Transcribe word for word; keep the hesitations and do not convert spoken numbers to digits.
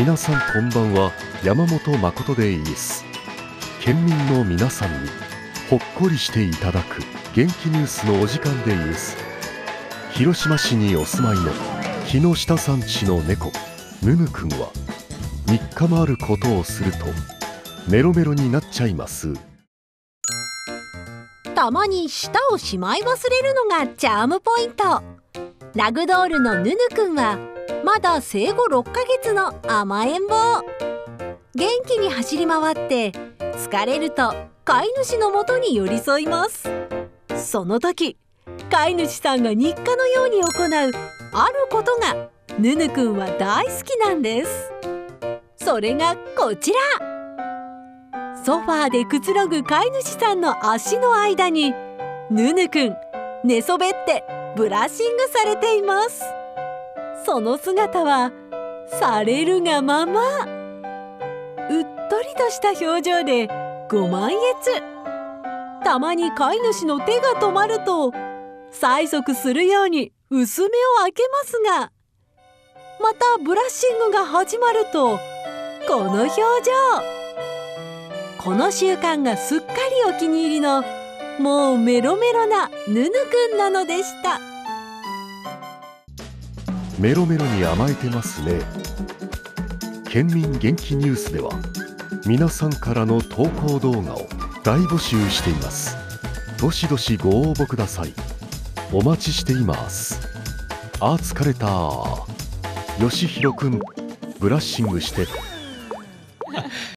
皆さんこんばんは、山本誠でいいっす。県民の皆さんにほっこりしていただく元気ニュースのお時間でいいっす。広島市にお住まいの木下さんちの猫ムムくんはみっかもあることをするとメロメロになっちゃいます。たまに舌をしまい忘れるのがチャームポイント。ラグドールのヌヌくんはまだ生後ろっかげつの甘えん坊。元気に走り回って疲れると飼い主のもとに寄り添います。その時飼い主さんが日課のように行うあることがヌヌくんは大好きなんです。それがこちら。ソファーでくつろぐ飼い主さんの足の間にヌヌくん寝そべってブラッシングされています。その姿はされるがまま、うっとりとした表情でご満悦。たまに飼い主の手が止まると催促するように薄目を開けますが、またブラッシングが始まるとこの表情。この習慣がすっかりお気に入りのもうメロメロなヌヌくんなのでした。メロメロに甘えてますね。県民元気ニュースでは皆さんからの投稿動画を大募集しています。どしどしご応募ください。お待ちしています。あー疲れたー。よしひろくんブラッシングして。